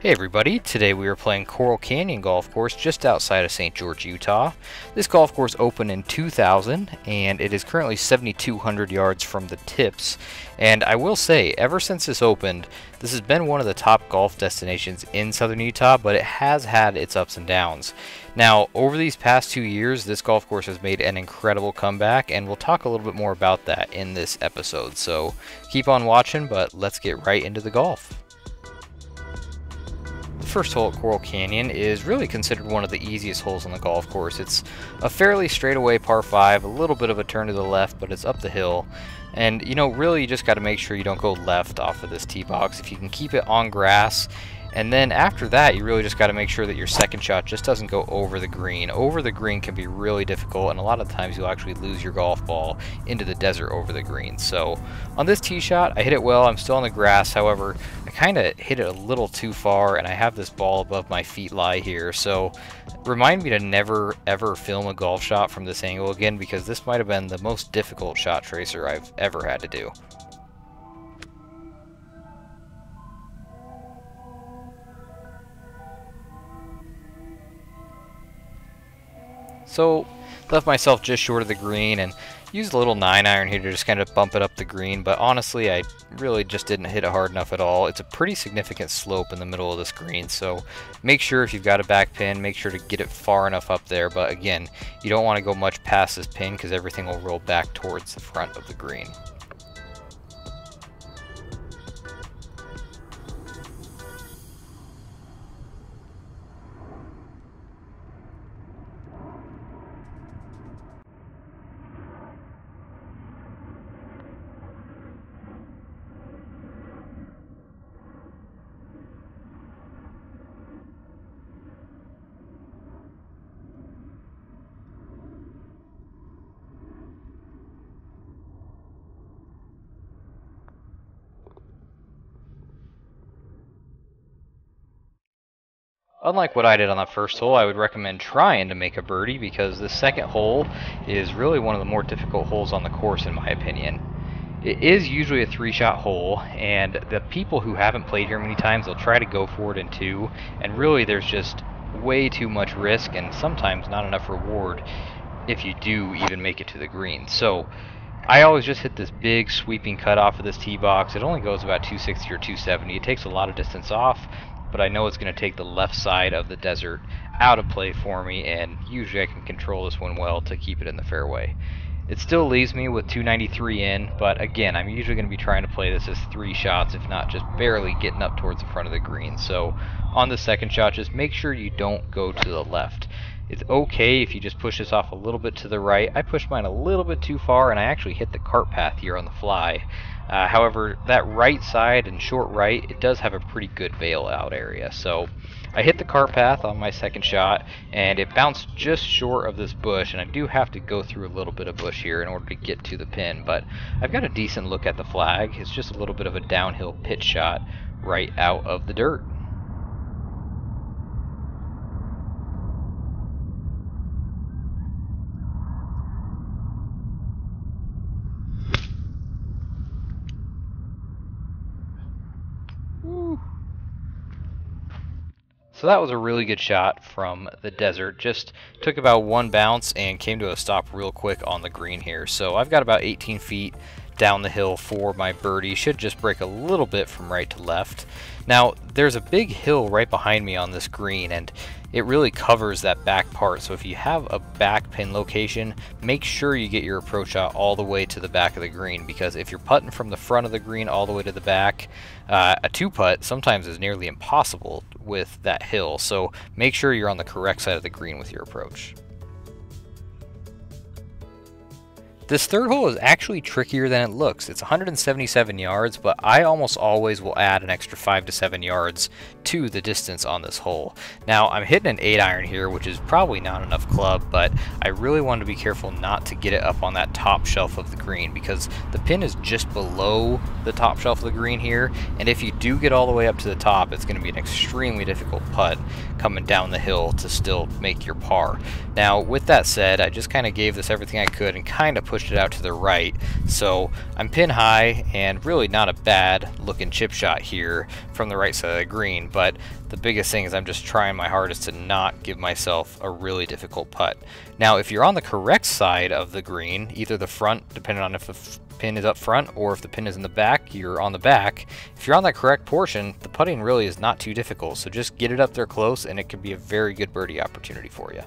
Hey everybody, today we are playing Coral Canyon Golf Course just outside of St. George, Utah. This golf course opened in 2000 and it is currently 7,200 yards from the tips. And I will say, ever since this opened, this has been one of the top golf destinations in southern Utah, but it has had its ups and downs. Now, over these past 2 years, this golf course has made an incredible comeback, and we'll talk a little bit more about that in this episode. So keep on watching, but let's get right into the golf. The first hole at Coral Canyon is really considered one of the easiest holes on the golf course. It's a fairly straightaway par 5, a little bit of a turn to the left, but it's up the hill. And you know, really you just got to make sure you don't go left off of this tee box if you can keep it on grass. And then after that, you really just got to make sure that your second shot just doesn't go over the green. Over the green can be really difficult, and a lot of times you'll actually lose your golf ball into the desert over the green. So on this tee shot, I hit it well. I'm still on the grass. However, I kind of hit it a little too far, and I have this ball above my feet lie here. So remind me to never, ever film a golf shot from this angle again, because this might have been the most difficult shot tracer I've ever had to do. So left myself just short of the green and used a little 9-iron here to just kind of bump it up the green, but honestly I really just didn't hit it hard enough at all. It's a pretty significant slope in the middle of this green, so make sure if you've got a back pin, make sure to get it far enough up there, but again, you don't want to go much past this pin because everything will roll back towards the front of the green. Unlike what I did on the first hole, I would recommend trying to make a birdie because the second hole is really one of the more difficult holes on the course in my opinion. It is usually a 3-shot hole, and the people who haven't played here many times, they'll try to go for it in 2, and really there's just way too much risk and sometimes not enough reward if you do even make it to the green. So I always just hit this big sweeping cut off of this tee box. It only goes about 260 or 270. It takes a lot of distance off, but I know it's going to take the left side of the desert out of play for me, and usually I can control this one well to keep it in the fairway. It still leaves me with 293 in, but again, I'm usually going to be trying to play this as 3 shots, if not just barely getting up towards the front of the green. So on the second shot, just make sure you don't go to the left. It's okay if you just push this off a little bit to the right. I pushed mine a little bit too far, and I actually hit the cart path here on the fly. However, that right side and short right, it does have a pretty good bailout area. So I hit the cart path on my second shot, and it bounced just short of this bush, and I do have to go through a little bit of bush here in order to get to the pin, but I've got a decent look at the flag. It's just a little bit of a downhill pitch shot right out of the dirt. So that was a really good shot from the desert. Just took about one bounce and came to a stop real quick on the green here. So I've got about 18 feet down the hill for my birdie. Should just break a little bit from right to left. Now there's a big hill right behind me on this green, and it really covers that back part. So if you have a back pin location, make sure you get your approach shot all the way to the back of the green, because if you're putting from the front of the green all the way to the back, a 2-putt sometimes is nearly impossible with that hill. So make sure you're on the correct side of the green with your approach. This third hole is actually trickier than it looks. It's 177 yards, but I almost always will add an extra 5 to 7 yards to the distance on this hole. Now I'm hitting an 8-iron here, which is probably not enough club, but I really wanted to be careful not to get it up on that top shelf of the green because the pin is just below the top shelf of the green here. And if you do get all the way up to the top, it's going to be an extremely difficult putt coming down the hill to still make your par. Now with that said, I just kind of gave this everything I could and kind of pushed pushed it out to the right. So I'm pin high and really not a bad looking chip shot here from the right side of the green, but the biggest thing is I'm just trying my hardest to not give myself a really difficult putt. Now if you're on the correct side of the green, either the front, depending on if the pin is up front or if the pin is in the back, you're on the back. If you're on that correct portion, the putting really is not too difficult, so just get it up there close and it could be a very good birdie opportunity for you.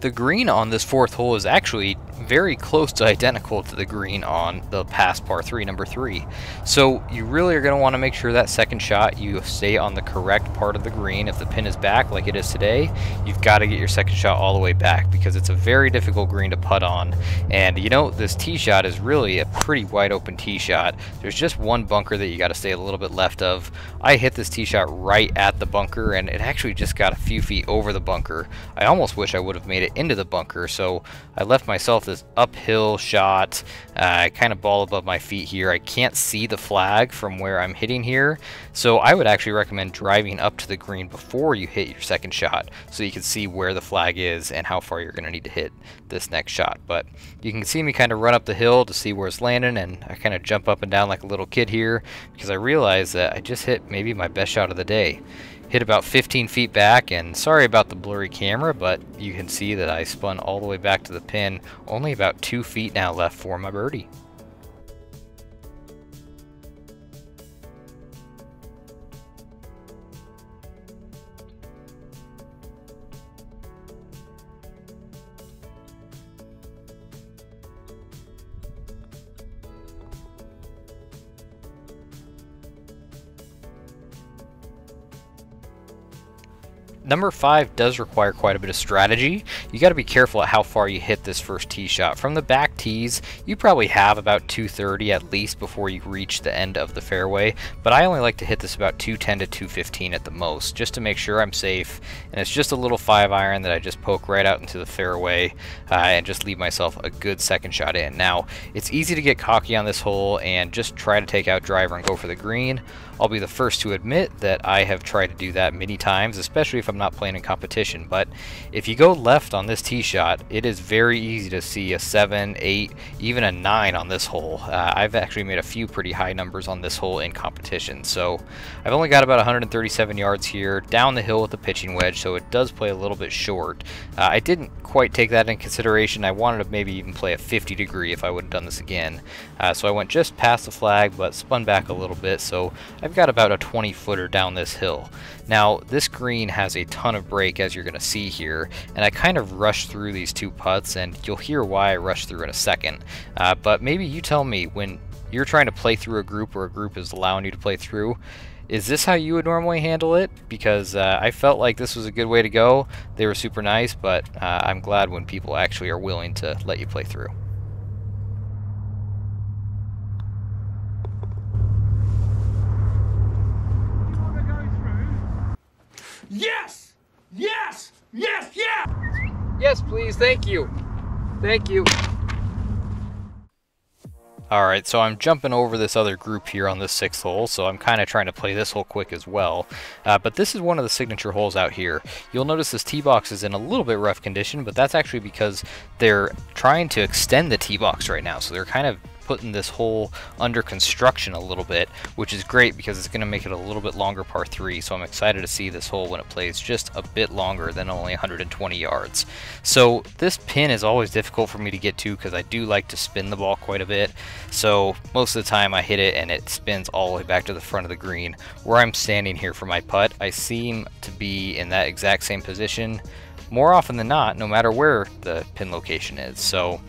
The green on this fourth hole is actually very close to identical to the green on the past par 3, number 3. So you really are going to want to make sure that second shot you stay on the correct part of the green. If the pin is back like it is today, you've got to get your second shot all the way back because it's a very difficult green to putt on. And you know, this tee shot is really a pretty wide open tee shot. There's just one bunker that you got to stay a little bit left of. I hit this tee shot right at the bunker and it actually just got a few feet over the bunker. I almost wish I would have made it into the bunker, so I left myself this uphill shot, kind of ball above my feet here. I can't see the flag from where I'm hitting here, so I would actually recommend driving up to the green before you hit your second shot so you can see where the flag is and how far you're going to need to hit this next shot. But you can see me kind of run up the hill to see where it's landing, and I kind of jump up and down like a little kid here because I realized that I just hit maybe my best shot of the day. Hit about 15 feet back, and sorry about the blurry camera, but you can see that I spun all the way back to the pin. Only about 2 feet now left for my birdie. Number 5 does require quite a bit of strategy. You got to be careful at how far you hit this first tee shot. From the back tees, you probably have about 230 at least before you reach the end of the fairway, but I only like to hit this about 210 to 215 at the most, just to make sure I'm safe. And it's just a little 5-iron that I just poke right out into the fairway and just leave myself a good second shot in. Now, it's easy to get cocky on this hole and just try to take out driver and go for the green. I'll be the first to admit that I have tried to do that many times, especially if I'm not playing in competition. But if you go left on this tee shot, it is very easy to see a 7, 8, even a 9 on this hole. I've actually made a few pretty high numbers on this hole in competition. So I've only got about 137 yards here, down the hill with the pitching wedge, so it does play a little bit short. I didn't quite take that in consideration. I wanted to maybe even play a 50 degree if I would have done this again. So I went just past the flag, but spun back a little bit, so I've got about a 20 footer down this hill. Now, this green has a ton of break, as you're going to see here, and I kind of rushed through these two putts, and you'll hear why I rushed through in a second. But maybe you tell me, when you're trying to play through a group or a group is allowing you to play through, is this how you would normally handle it? Because I felt like this was a good way to go. They were super nice, but I'm glad when people actually are willing to let you play through. Yes! Yes! Yes! Yes! Yes, please. Thank you. Thank you. Alright, so I'm jumping over this other group here on this 6th hole, so I'm kind of trying to play this hole quick as well. But this is one of the signature holes out here. You'll notice this tee box is in a little bit rough condition, but that's actually because they're trying to extend the tee box right now, so they're kind of putting this hole under construction a little bit, which is great because it's going to make it a little bit longer par 3, so I'm excited to see this hole when it plays just a bit longer than only 120 yards. So this pin is always difficult for me to get to because I do like to spin the ball quite a bit, so most of the time I hit it and it spins all the way back to the front of the green. Where I'm standing here for my putt, I seem to be in that exact same position more often than not, no matter where the pin location is. So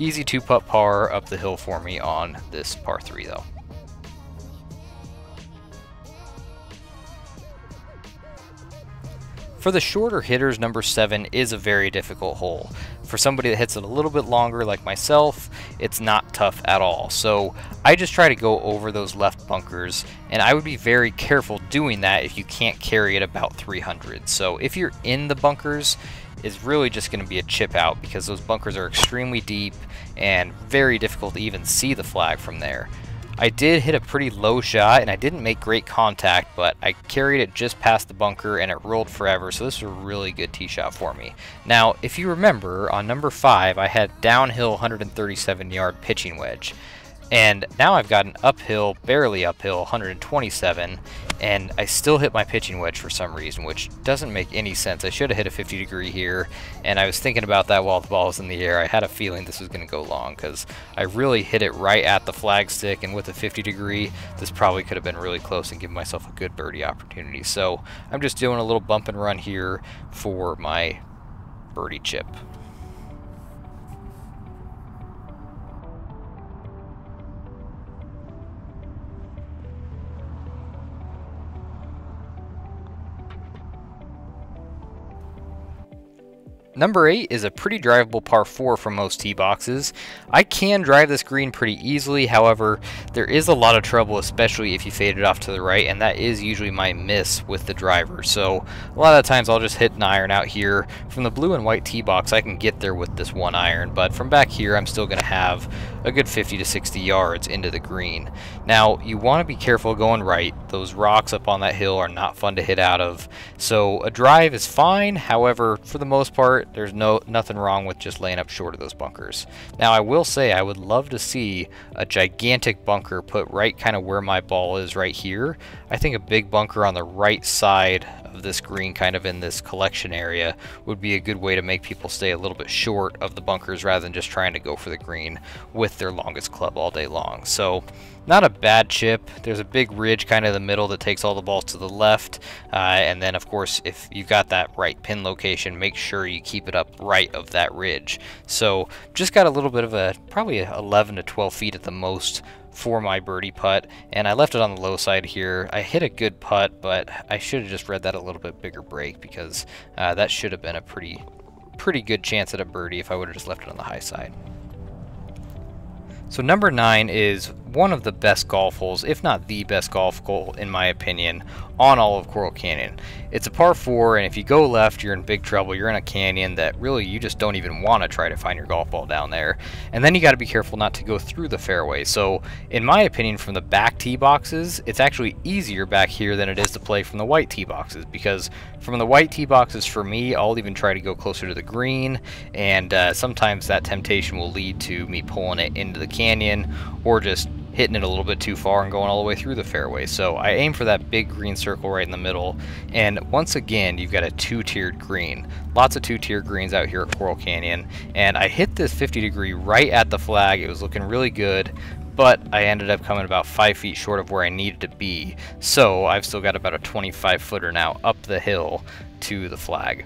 easy 2-putt par up the hill for me on this par 3 though. For the shorter hitters, number 7 is a very difficult hole. For somebody that hits it a little bit longer like myself, it's not tough at all. So I just try to go over those left bunkers, and I would be very careful doing that if you can't carry it about 300. So if you're in the bunkers, it's really just going to be a chip out because those bunkers are extremely deep and very difficult to even see the flag from there. I did hit a pretty low shot and I didn't make great contact, but I carried it just past the bunker and it rolled forever, so this was a really good tee shot for me. Now, if you remember, on number 5, I had downhill 137 yard pitching wedge, and now I've got an uphill, barely uphill 127, and I still hit my pitching wedge for some reason, which doesn't make any sense. I should have hit a 50 degree here, and I was thinking about that while the ball was in the air. I had a feeling this was going to go long because I really hit it right at the flagstick, and with a 50 degree, this probably could have been really close and given myself a good birdie opportunity. So I'm just doing a little bump and run here for my birdie chip. Number 8 is a pretty drivable par 4 for most tee boxes. I can drive this green pretty easily, however, there is a lot of trouble, especially if you fade it off to the right, and that is usually my miss with the driver. So a lot of times I'll just hit an iron out here. From the blue and white tee box, I can get there with this one iron, but from back here, I'm still going to have a good 50 to 60 yards into the green. Now, you want to be careful going right. Those rocks up on that hill are not fun to hit out of, so a drive is fine. However, for the most part, there's nothing wrong with just laying up short of those bunkers. Now, I will say I would love to see a gigantic bunker put right kind of where my ball is right here. I think a big bunker on the right side of this green, kind of in this collection area, would be a good way to make people stay a little bit short of the bunkers rather than just trying to go for the green with their longest club all day long. So not a bad chip. There's a big ridge kind of in the middle that takes all the balls to the left, and then of course if you've got that right pin location, make sure you keep it up right of that ridge. So just got a little bit of a, probably 11 to 12 feet at the most for my birdie putt, and I left it on the low side here. I hit a good putt, but I should have just read that a little bit bigger break because that should have been a pretty good chance at a birdie if I would have just left it on the high side. So number 9 is one of the best golf holes, if not the best golf hole in my opinion, on all of Coral Canyon. It's a par 4, and if you go left, you're in big trouble. You're in a canyon that really you just don't even want to try to find your golf ball down there. And then you got to be careful not to go through the fairway. So in my opinion, from the back tee boxes, it's actually easier back here than it is to play from the white tee boxes, because from the white tee boxes for me, I'll even try to go closer to the green, and sometimes that temptation will lead to me pulling it into the canyon or just hitting it a little bit too far and going all the way through the fairway. So I aim for that big green circle right in the middle, and once again you've got a two-tiered green. Lots of two-tier greens out here at Coral Canyon, and I hit this 50 degree right at the flag. It was looking really good, but I ended up coming about 5 feet short of where I needed to be, so I've still got about a 25 footer now up the hill to the flag.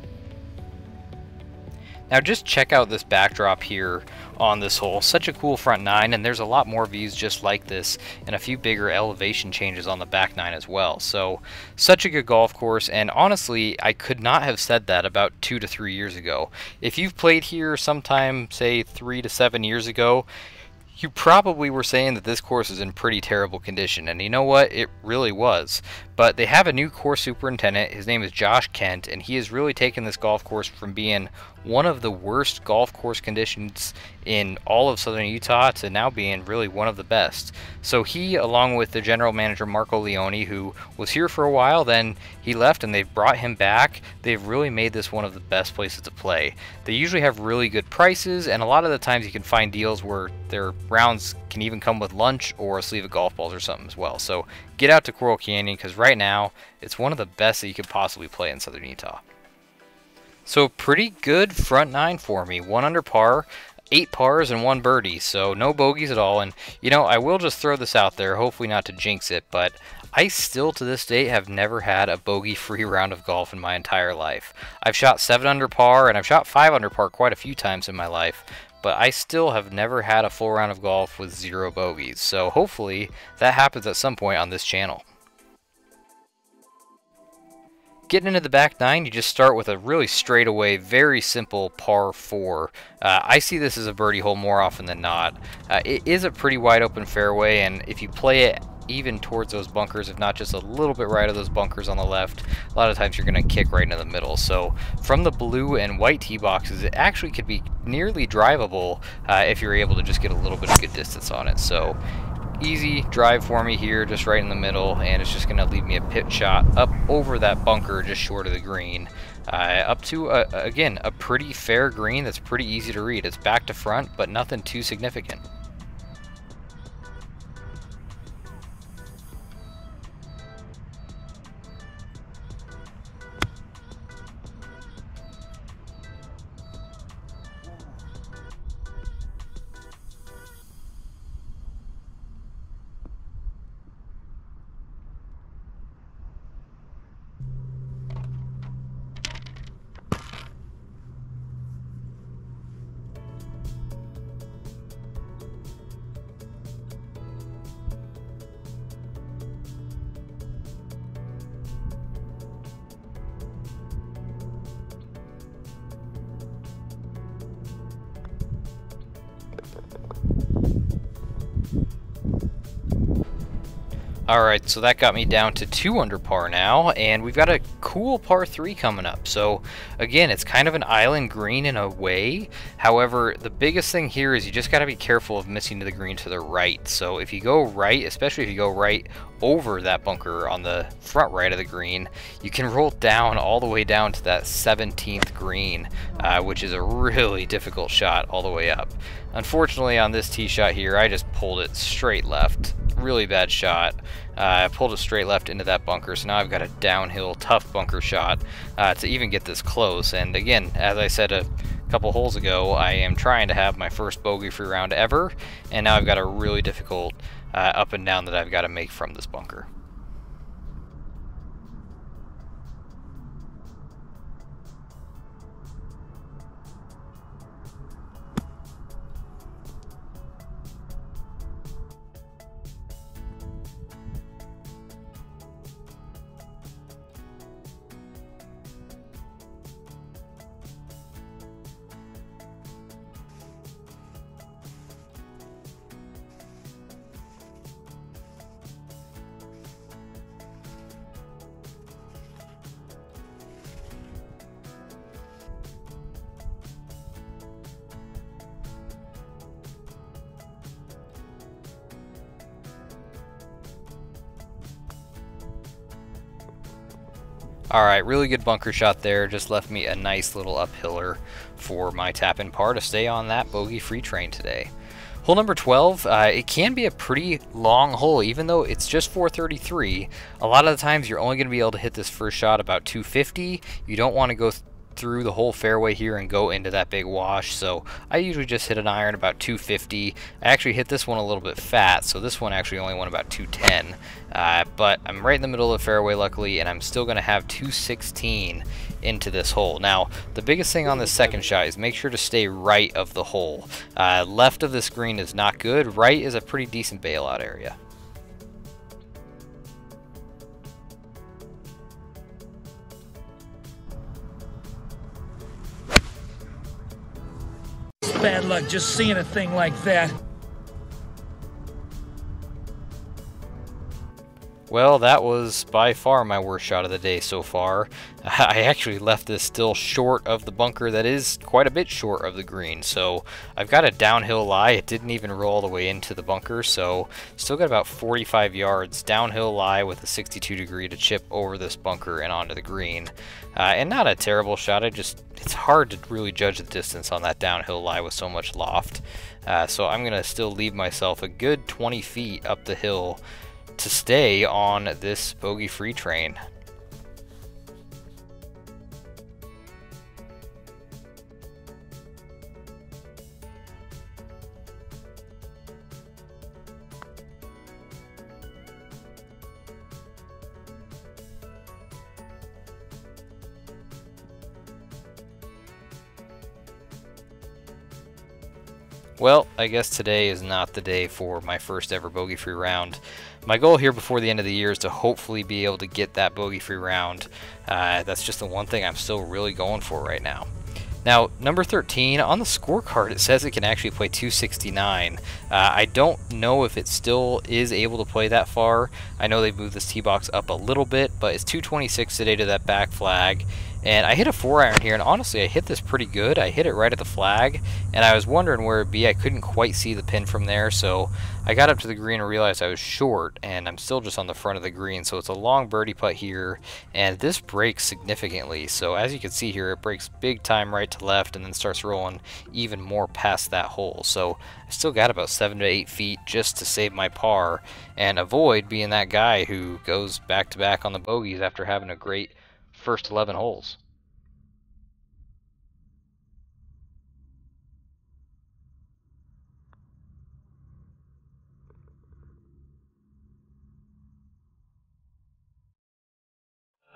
Now just check out this backdrop here on this hole. Such a cool front nine, and there's a lot more views just like this and a few bigger elevation changes on the back nine as well. So such a good golf course, and honestly I could not have said that about 2 to 3 years ago. If you've played here sometime, say 3 to 7 years ago, you probably were saying that this course is in pretty terrible condition, and you know what? It really was. But they have a new course superintendent. His name is Josh Kent, and he has really taken this golf course from being one of the worst golf course conditions in all of southern Utah to now being really one of the best. So he, along with the general manager Marco Leoni, who was here for a while, then he left and they've brought him back, they've really made this one of the best places to play. They usually have really good prices, and a lot of the times you can find deals where their rounds can even come with lunch or a sleeve of golf balls or something as well. So get out to Coral Canyon, because right now it's one of the best that you could possibly play in southern Utah. So pretty good front nine for me. 1 under par, 8 pars, and 1 birdie, so no bogeys at all. And you know, I will just throw this out there, hopefully not to jinx it, but I still to this date have never had a bogey-free round of golf in my entire life. I've shot 7 under par, and I've shot 5 under par quite a few times in my life, but I still have never had a full round of golf with 0 bogeys. So hopefully that happens at some point on this channel. Getting into the back nine, you just start with a really straightaway, very simple par four. I see this as a birdie hole more often than not. It is a pretty wide open fairway, and if you play it even towards those bunkers, if not just a little bit right of those bunkers on the left, a lot of times you're going to kick right into the middle. So from the blue and white tee boxes, it actually could be nearly drivable if you're able to just get a little bit of good distance on it. So easy drive for me here, just right in the middle, and it's just going to leave me a pip shot up over that bunker just short of the green, up to again a pretty fair green that's pretty easy to read. It's back to front, but nothing too significant. Alright, so that got me down to 2 under par now, and we've got a cool par 3 coming up. So again, it's kind of an island green in a way. However, the biggest thing here is you just got to be careful of missing to the green to the right. So if you go right, especially if you go right over that bunker on the front right of the green, you can roll down all the way down to that 17th green, which is a really difficult shot all the way up. Unfortunately, on this tee shot here, I just pulled it straight left. Really bad shot. I pulled it straight left into that bunker, so now I've got a downhill tough bunker shot to even get this close. And again, as I said a couple holes ago, I am trying to have my first bogey free round ever, and now I've got a really difficult up and down that I've got to make from this bunker. Alright, really good bunker shot there. Just left me a nice little uphiller for my tap-in par to stay on that bogey-free train today. Hole number 12, it can be a pretty long hole, even though it's just 433. A lot of the times you're only going to be able to hit this first shot about 250. You don't want to go through the whole fairway here and go into that big wash, so I usually just hit an iron about 250. I actually hit this one a little bit fat, so this one actually only went about 210, but I'm right in the middle of the fairway luckily, and I'm still going to have 216 into this hole. Now the biggest thing on this second shot is make sure to stay right of the hole. Left of this green is not good, right is a pretty decent bailout area. Bad luck just seeing a thing like that. Well, that was by far my worst shot of the day so far. I actually left this still short of the bunker that is quite a bit short of the green, so I've got a downhill lie. It didn't even roll all the way into the bunker, so still got about 45 yards downhill lie with a 62 degree to chip over this bunker and onto the green. And not a terrible shot, it's hard to really judge the distance on that downhill lie with so much loft. So I'm going to still leave myself a good 20 feet up the hill to stay on this bogey-free train. Well, I guess today is not the day for my first ever bogey-free round. My goal here before the end of the year is to hopefully be able to get that bogey-free round. That's just the one thing I'm still really going for right now. Now, number 13, on the scorecard, it says it can actually play 269. I don't know if it still is able to play that far. I know they've moved this tee box up a little bit, but it's 226 today to that back flag. And I hit a 4-iron here, and honestly, I hit this pretty good. I hit it right at the flag, and I was wondering where it'd be. I couldn't quite see the pin from there, so I got up to the green and realized I was short, and I'm still just on the front of the green, so it's a long birdie putt here, and this breaks significantly. So as you can see here, it breaks big time right to left, and then starts rolling even more past that hole. So I still got about 7 to 8 feet just to save my par and avoid being that guy who goes back-to-back on the bogeys after having a great first 11 holes.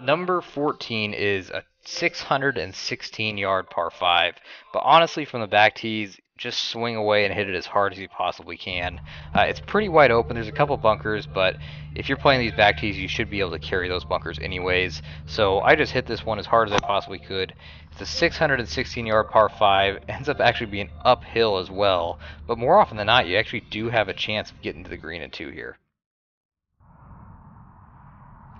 Number 14 is a 616-yard par 5, but honestly from the back tees, just swing away and hit it as hard as you possibly can. It's pretty wide open. There's a couple bunkers, but if you're playing these back tees, you should be able to carry those bunkers anyways. So I just hit this one as hard as I possibly could. It's a 616-yard par 5. Ends up actually being uphill as well, but more often than not, you actually do have a chance of getting to the green in 2 here.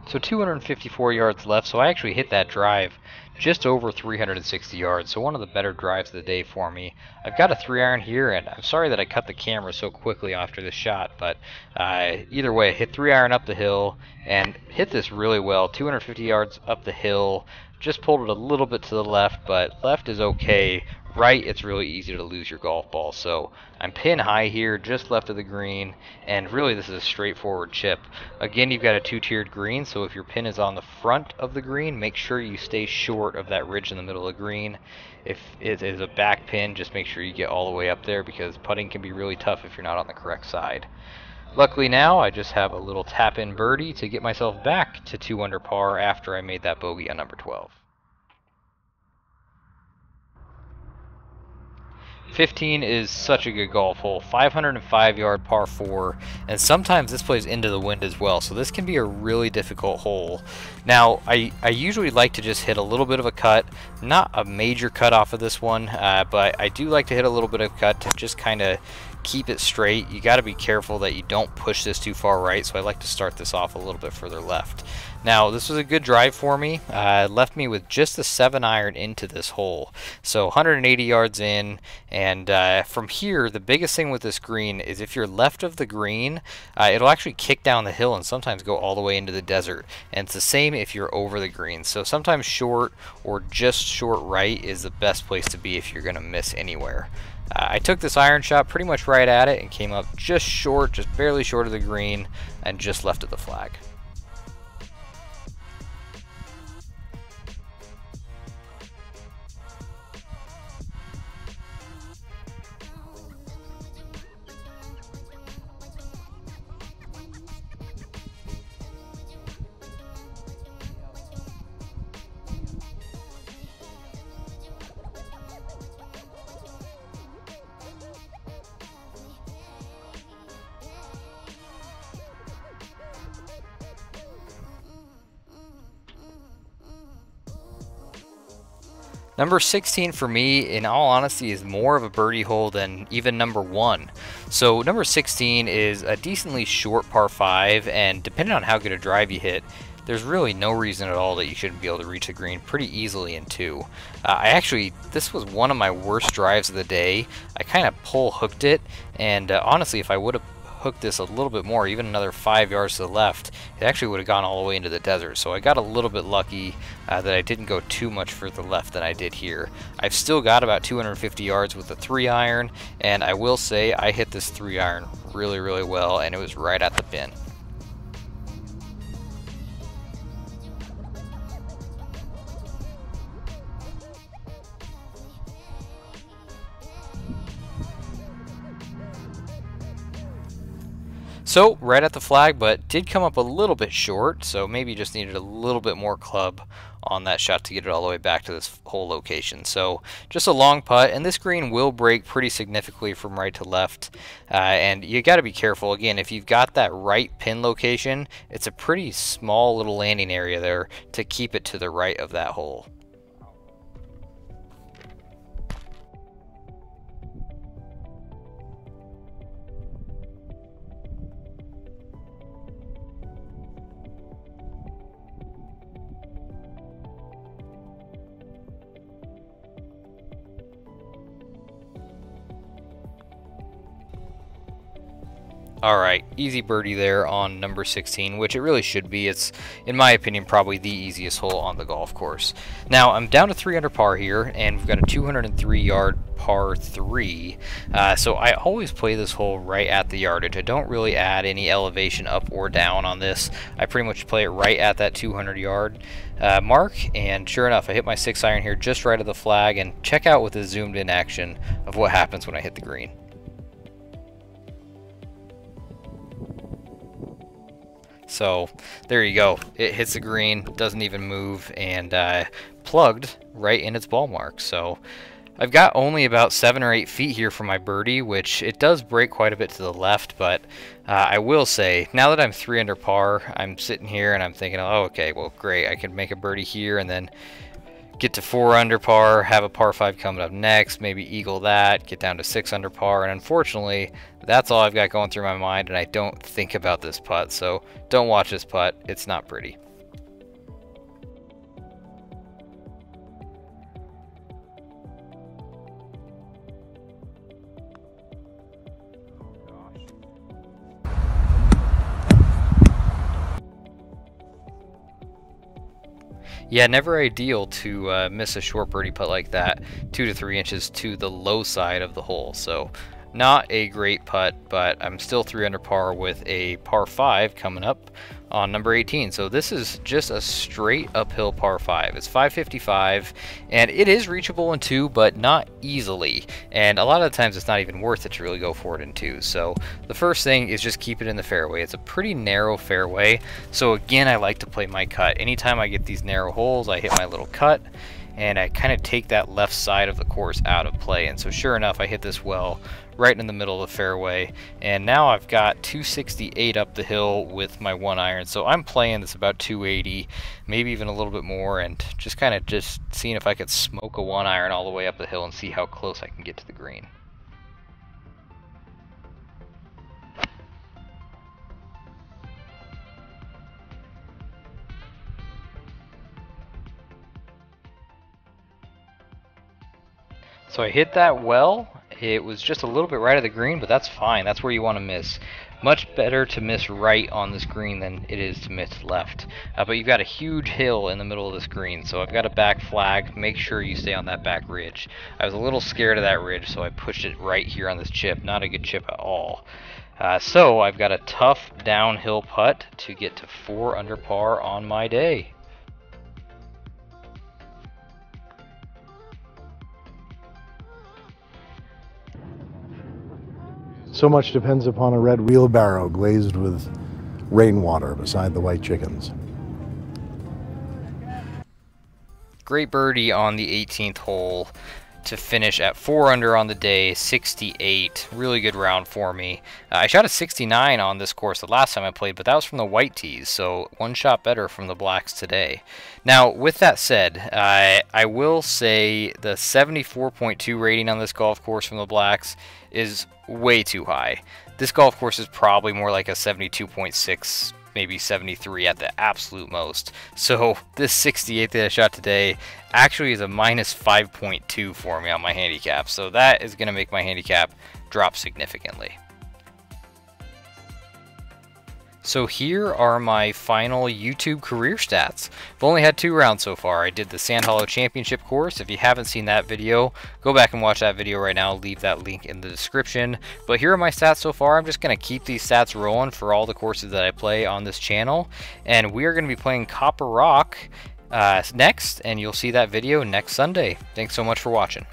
So 254 yards left, so I actually hit that drive just over 360 yards, so one of the better drives of the day for me. I've got a 3-iron here, and I'm sorry that I cut the camera so quickly after this shot, but either way, I hit 3-iron up the hill and hit this really well, 250 yards up the hill, just pulled it a little bit to the left, but left is okay. Right, it's really easy to lose your golf ball, so I'm pin high here, just left of the green, and really this is a straightforward chip. Again, you've got a 2-tiered green, so if your pin is on the front of the green, make sure you stay short of that ridge in the middle of the green. If it is a back pin, just make sure you get all the way up there, because putting can be really tough if you're not on the correct side. Luckily now, I just have a little tap-in birdie to get myself back to 2 under par after I made that bogey on number 12. 15 is such a good golf hole, 505-yard par 4, and sometimes this plays into the wind as well, so this can be a really difficult hole. Now, I usually like to just hit a little bit of a cut, not a major cut off of this one, but I do like to hit a little bit of cut to just kind of keep it straight. You got to be careful that you don't push this too far right, so I like to start this off a little bit further left. Now, this was a good drive for me. Left me with just a 7-iron into this hole, so 180 yards in, and from here, the biggest thing with this green is if you're left of the green, it'll actually kick down the hill and sometimes go all the way into the desert, and it's the same if you're over the green, so sometimes short or just short right is the best place to be if you're going to miss anywhere. I took this iron shot pretty much right at it and came up just short, just barely short of the green, and just left of the flag. Number 16 for me, in all honesty, is more of a birdie hole than even number 1. So number 16 is a decently short par 5, and depending on how good a drive you hit, there's really no reason at all that you shouldn't be able to reach the green pretty easily in 2. This was one of my worst drives of the day. I kind of pole hooked it, and honestly, if I would have hooked this a little bit more, even another 5 yards to the left, it actually would have gone all the way into the desert. So I got a little bit lucky that I didn't go too much further left than I did here. I've still got about 250 yards with the 3-iron, and I will say I hit this 3-iron really, really well, and it was right at the pin. So right at the flag, but did come up a little bit short, so maybe just needed a little bit more club on that shot to get it all the way back to this hole location. So just a long putt, and this green will break pretty significantly from right to left, and you got to be careful. Again, if you've got that right pin location, it's a pretty small little landing area there to keep it to the right of that hole. Alright, easy birdie there on number 16, which it really should be. It's, in my opinion, probably the easiest hole on the golf course. Now, I'm down to 3 under par here, and we've got a 203-yard par 3. So I always play this hole right at the yardage. I don't really add any elevation up or down on this. I pretty much play it right at that 200-yard mark, and sure enough, I hit my 6 iron here just right of the flag, and check out with the zoomed-in action of what happens when I hit the green. So there you go. It hits the green, doesn't even move, and plugged right in its ball mark. So I've got only about 7 or 8 feet here for my birdie, which it does break quite a bit to the left, but I will say, now that I'm 3 under par, I'm sitting here and I'm thinking, oh, okay, well, great. I could make a birdie here and then get to 4 under par, have a par 5 coming up next, maybe eagle that, get down to 6 under par, and unfortunately, that's all I've got going through my mind, and I don't think about this putt, so don't watch this putt. It's not pretty. Yeah, never ideal to miss a short birdie putt like that, 2 to 3 inches to the low side of the hole. So not a great putt, but I'm still 3 under par with a par 5 coming up on number 18. So this is just a straight uphill par 5. It's 555, and it is reachable in 2, but not easily. And a lot of the times it's not even worth it to really go for it in 2. So the first thing is just keep it in the fairway. It's a pretty narrow fairway. So again, I like to play my cut. Anytime I get these narrow holes, I hit my little cut, and I kind of take that left side of the course out of play. And so sure enough, I hit this well right in the middle of the fairway, and now I've got 268 up the hill with my 1 iron. So I'm playing this about 280, maybe even a little bit more, and just kind of just seeing if I could smoke a 1 iron all the way up the hill and see how close I can get to the green. So I hit that well. It was just a little bit right of the green, but that's fine. That's where you want to miss. Much better to miss right on this green than it is to miss left. But you've got a huge hill in the middle of this green, so I've got a back flag. Make sure you stay on that back ridge. I was a little scared of that ridge, so I pushed it right here on this chip. Not a good chip at all. So I've got a tough downhill putt to get to 4 under par on my day. So much depends upon a red wheelbarrow glazed with rainwater beside the white chickens. Great birdie on the 18th hole to finish at 4 under on the day, 68. Really good round for me. I shot a 69 on this course the last time I played, but that was from the white tees, so 1 shot better from the blacks today. Now, with that said, I will say the 74.2 rating on this golf course from the blacks is way too high. This golf course is probably more like a 72.6, maybe 73 at the absolute most. So this 68 that I shot today actually is a minus 5.2 for me on my handicap. So that is going to make my handicap drop significantly. So here are my final YouTube career stats. I've only had 2 rounds so far. I did the Sand Hollow Championship course. If you haven't seen that video, go back and watch that video right now. I'll leave that link in the description. But here are my stats so far. I'm just going to keep these stats rolling for all the courses that I play on this channel. And we are going to be playing Copper Rock next, and you'll see that video next Sunday. Thanks so much for watching.